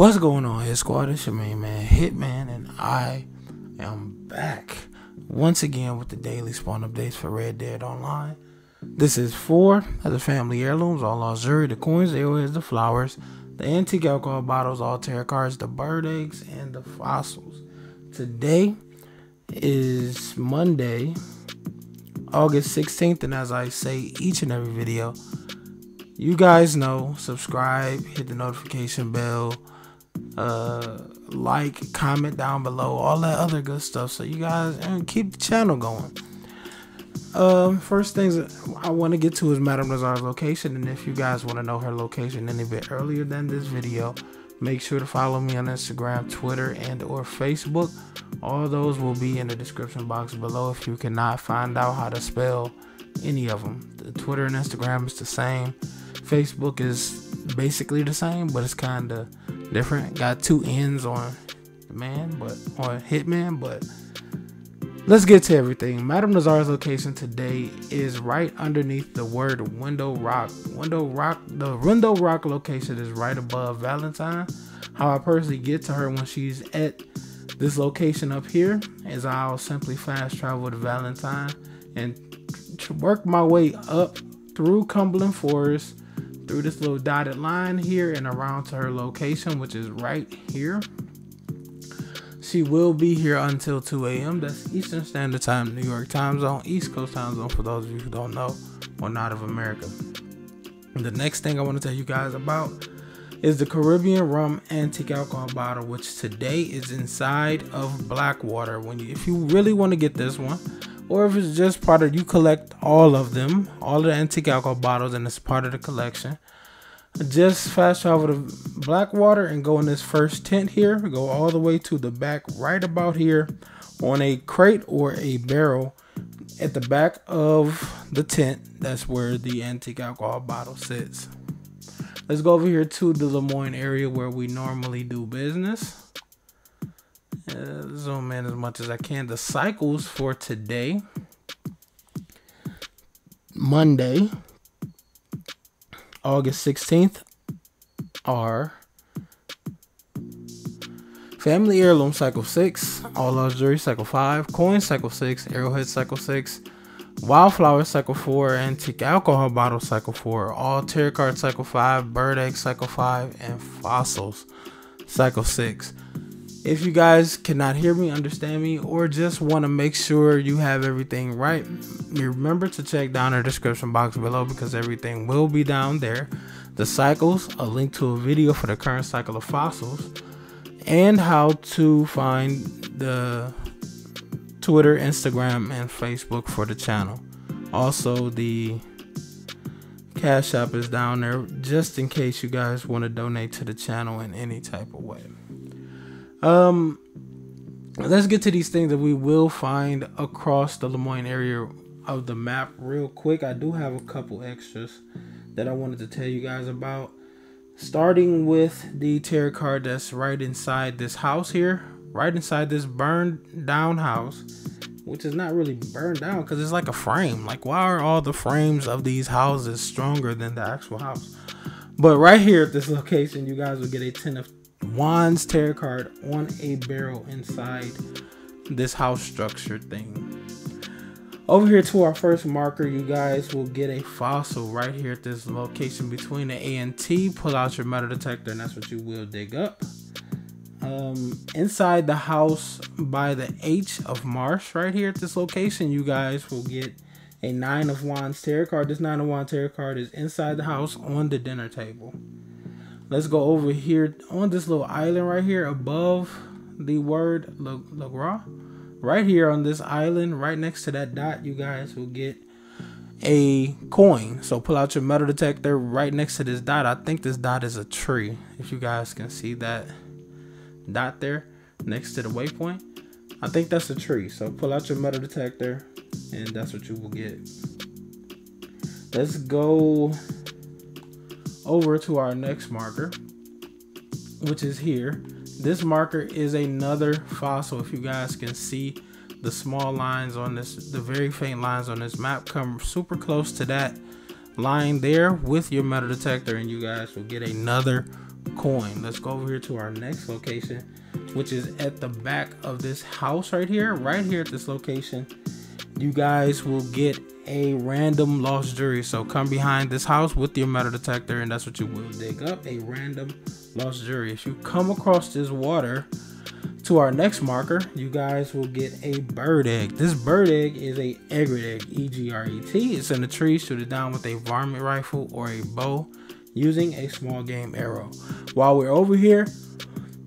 What's going on, Hit Squad? It's your main man, Hitman, and I am back once again with the daily spawn updates for Red Dead Online. This is for the family heirlooms, all Azuri, the coins, the arrowheads, the flowers, the antique alcohol bottles, all tarot cards, the bird eggs, and the fossils. Today is Monday, August 16th, and as I say each and every video, you guys know, subscribe, hit the notification bell, like, comment down below, all that other good stuff, so you guys keep the channel going. First things I want to get to is Madam Nazar's location, and if you guys want to know her location any bit earlier than this video, make sure to follow me on Instagram, Twitter, and or Facebook. All those will be in the description box below if you cannot find out how to spell any of them. The Twitter and Instagram is the same. Facebook is basically the same, but it's kind of different. Got two N's on the man, but on Hitman. But let's get to everything. Madam Nazar's location today is right underneath the word Window Rock. The Window Rock location is right above Valentine. How I personally get to her when she's at this location up here is I'll simply fast travel to Valentine and work my way up through Cumberland Forest, through this little dotted line here, and around to her location, which is right here. She will be here until 2 a.m. That's Eastern Standard Time, New York time zone, East Coast time zone, for those of you who don't know or not of America. And the next thing I want to tell you guys about is the Caribbean Rum antique alcohol bottle, which today is inside of Blackwater. If you really want to get this one, or if it's just part of, you collect all of them, all of the antique alcohol bottles, and it's part of the collection. Just fast travel to Blackwater and go in this first tent here. Go all the way to the back, right about here, on a crate or a barrel at the back of the tent. That's where the antique alcohol bottle sits. Let's go over here to the Lemoyne area where we normally do business. Zoom in as much as I can. The cycles for today, Monday, August 16th, are Family Heirloom Cycle 6, All Luxury Cycle 5, Coin Cycle 6, Arrowhead Cycle 6, Wildflower Cycle 4, Antique Alcohol Bottle Cycle 4, All Tarot Card Cycle 5, Bird Egg Cycle 5, and Fossils Cycle 6. If you guys cannot hear me, understand me, or just want to make sure you have everything right, remember to check down our description box below, because everything will be down there. The cycles, a link to a video for the current cycle of fossils, and how to find the Twitter, Instagram, and Facebook for the channel. Also, the Cash App is down there just in case you guys want to donate to the channel in any type of way. Let's get to these things that we will find across the Lemoyne area of the map real quick. I do have a couple extras that I wanted to tell you guys about, starting with the tarot card that's right inside this house here, right inside this burned down house, which is not really burned down because it's like a frame. Like, why are all the frames of these houses stronger than the actual house? But right here at this location, you guys will get a 10 of Wands tarot card on a barrel inside this house structure thing. Over here to our first marker, you guys will get a fossil right here at this location between the A and T. Pull out your metal detector and that's what you will dig up. Inside the house by the H of Marsh right here at this location, you guys will get a 9 of Wands tarot card. This 9 of Wands tarot card is inside the house on the dinner table. Let's go over here on this little island right here above the word Lagr. Right here on this island, right next to that dot, you guys will get a coin. So pull out your metal detector right next to this dot. I think this dot is a tree. If you guys can see that dot there next to the waypoint, I think that's a tree. So pull out your metal detector and that's what you will get. Let's go over to our next marker, which is here. This marker is another fossil. If you guys can see the small lines on this, the very faint lines on this map, come super close to that line there with your metal detector and you guys will get another coin. Let's go over here to our next location, which is at the back of this house right here. Right here at this location, you guys will get a random lost jewelry. So come behind this house with your metal detector, and that's what you will dig up, a random lost jewelry. If you come across this water to our next marker, you guys will get a bird egg. This bird egg is a egret egg, E-G-R-E-T. It's in a tree. Shoot it down with a varmint rifle or a bow using a small game arrow. While we're over here,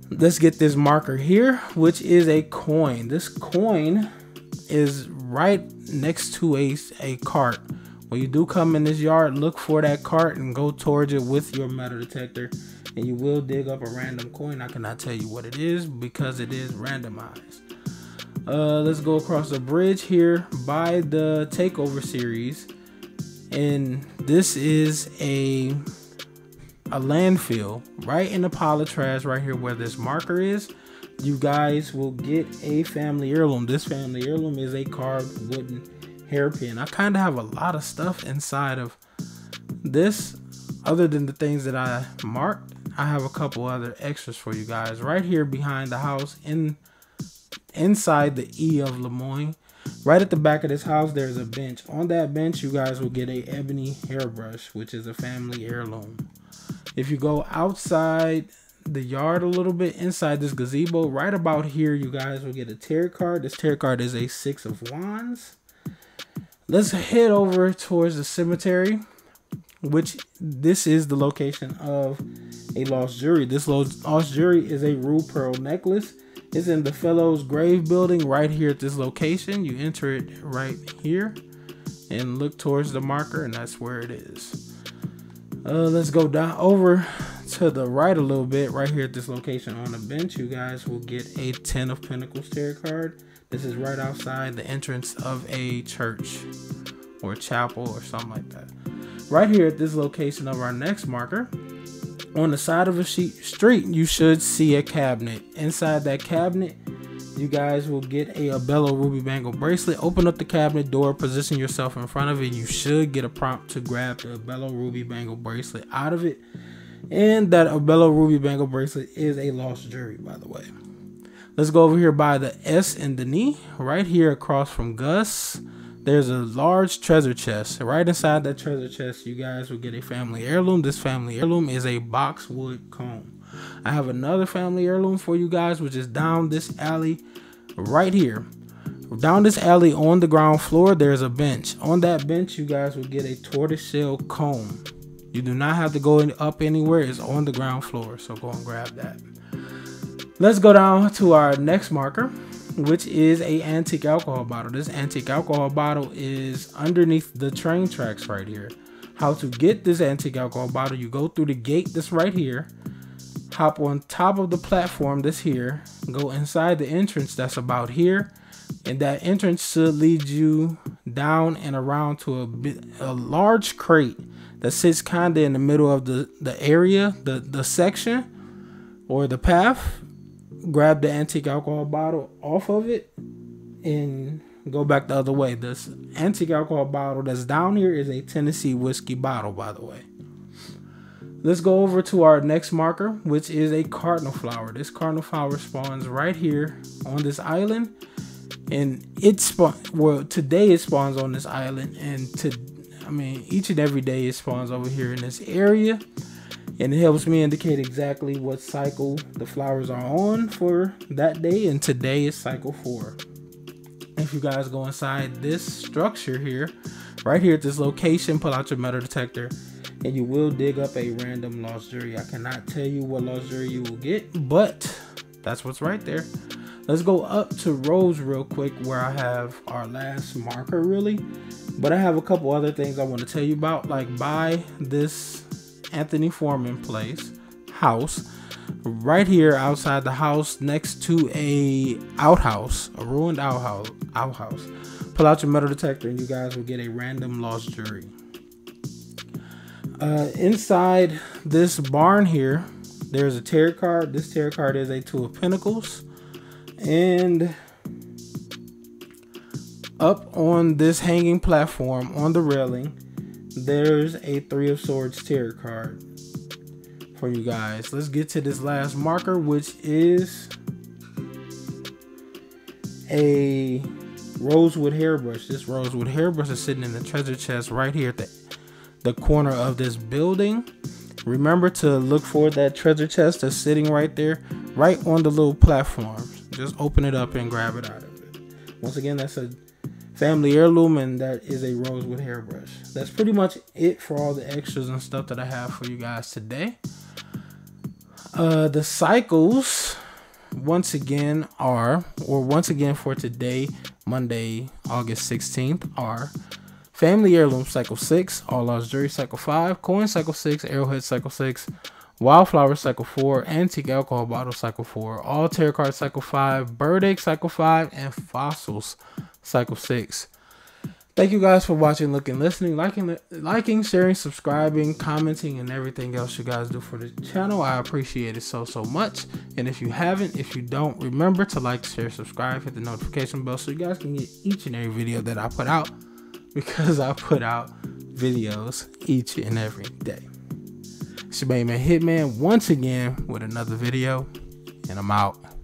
let's get this marker here, which is a coin. This coin is right next to a cart. When you do come in this yard, look for that cart and go towards it with your metal detector, and you will dig up a random coin. I cannot tell you what it is because it is randomized. Let's go across the bridge here by the Takeover series, and this is a landfill right in the pile of trash right here where this marker is. You guys will get a family heirloom. This family heirloom is a carved wooden hairpin. I kind of have a lot of stuff inside of this. Other than the things that I marked, I have a couple other extras for you guys. Right here behind the house, inside the E of Lemoyne, right at the back of this house, there's a bench. On that bench, you guys will get a ebony hairbrush, which is a family heirloom. If you go outside the yard a little bit, inside this gazebo, right about here, you guys will get a tarot card. This tarot card is a 6 of wands. Let's head over towards the cemetery, which this is the location of a lost jewelry. This lost jewelry is a ruby pearl necklace. It's in the Fellows Grave building right here at this location. You enter it right here and look towards the marker, and that's where it is. Let's go down over to the right a little bit. Right here at this location on the bench, you guys will get a 10 of Pentacles tarot card. This is right outside the entrance of a church or chapel or something like that. Right here at this location of our next marker, on the side of a street, you should see a cabinet. Inside that cabinet, you guys will get a Abello Ruby Bangle bracelet. Open up the cabinet door, position yourself in front of it. You should get a prompt to grab the Abello Ruby Bangle bracelet out of it. And that Abello Ruby Bangle bracelet is a lost jewelry, by the way. Let's go over here by the S and the knee. Right here across from Gus, there's a large treasure chest. Right inside that treasure chest, you guys will get a family heirloom. This family heirloom is a boxwood comb. I have another family heirloom for you guys, which is down this alley right here. Down this alley on the ground floor, there's a bench. On that bench, you guys will get a tortoiseshell comb. You do not have to go up anywhere. It's on the ground floor, so go and grab that. Let's go down to our next marker, which is a antique alcohol bottle. This antique alcohol bottle is underneath the train tracks right here. How to get this antique alcohol bottle: you go through the gate that's right here, hop on top of the platform that's here, go inside the entrance that's about here, and that entrance should lead you down and around to a large crate that sits kind of in the middle of the area, the section or the path. Grab the antique alcohol bottle off of it and go back the other way. This antique alcohol bottle that's down here is a Tennessee whiskey bottle, by the way. Let's go over to our next marker, which is a cardinal flower. This cardinal flower spawns right here on this island, and it spawns, well, today it spawns on this island, and each and every day it spawns over here in this area. And it helps me indicate exactly what cycle the flowers are on for that day. And today is cycle 4. If you guys go inside this structure here, right here at this location, pull out your metal detector, and you will dig up a random lost jewelry. I cannot tell you what lost jewelry you will get, but that's what's right there. Let's go up to Rose real quick, where I have our last marker, really. But I have a couple other things I want to tell you about, like by this Anthony Foreman place house right here outside the house next to a ruined outhouse. Pull out your metal detector, and you guys will get a random lost jewelry. Inside this barn here, there's a tarot card. This tarot card is a 2 of pentacles, and up on this hanging platform on the railing, there's a 3 of swords tarot card. for you guys. Let's get to this last marker, which is a rosewood hairbrush. This rosewood hairbrush is sitting in the treasure chest right here at the corner of this building. Remember to look for that treasure chest that's sitting right there, right on the little platforms. Just open it up and grab it out of it. Once again, that's a family heirloom, and that is a rosewood hairbrush. That's pretty much it for all the extras and stuff that I have for you guys today. The cycles once again for today, Monday, August 16th, are Family Heirloom Cycle 6, All Lost Jury Cycle 5, Coin Cycle 6, Arrowhead Cycle 6, Wildflower Cycle 4, Antique Alcohol Bottle Cycle 4, All Tarot Card Cycle 5, Bird Egg Cycle 5, and Fossils Cycle 6. Thank you guys for watching, looking, listening, liking, sharing, subscribing, commenting, and everything else you guys do for the channel. I appreciate it so much. And if you haven't, if you don't, remember to like, share, subscribe, hit the notification bell so you guys can get each and every video that I put out, because I put out videos each and every day. It's your main man Hitman once again with another video, and I'm out.